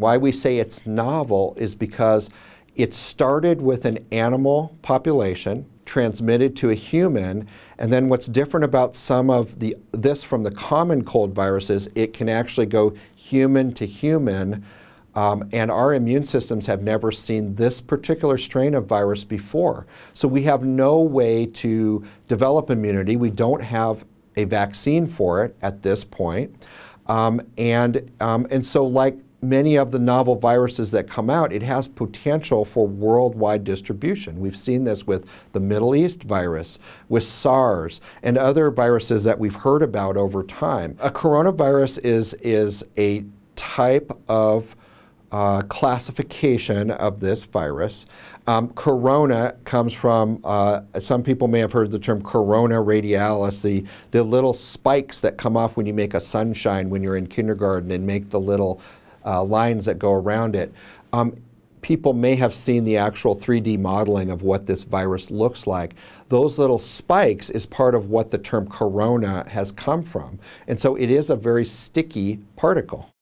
Why we say it's novel is because it started with an animal population, transmitted to a human, and then what's different about some of this from the common cold viruses, it can actually go human to human, and our immune systems have never seen this particular strain of virus before. So we have no way to develop immunity. We don't have a vaccine for it at this point. And so like many of the novel viruses that come out, it has potential for worldwide distribution. We've seen this with the Middle East virus, with SARS, and other viruses that we've heard about over time. A coronavirus is a type of classification of this virus. Corona comes from, some people may have heard the term corona radialis, the little spikes that come off when you make a sunshine when you're in kindergarten and make the little lines that go around it. People may have seen the actual 3D modeling of what this virus looks like. Those little spikes is part of what the term corona has come from. And so it is a very sticky particle.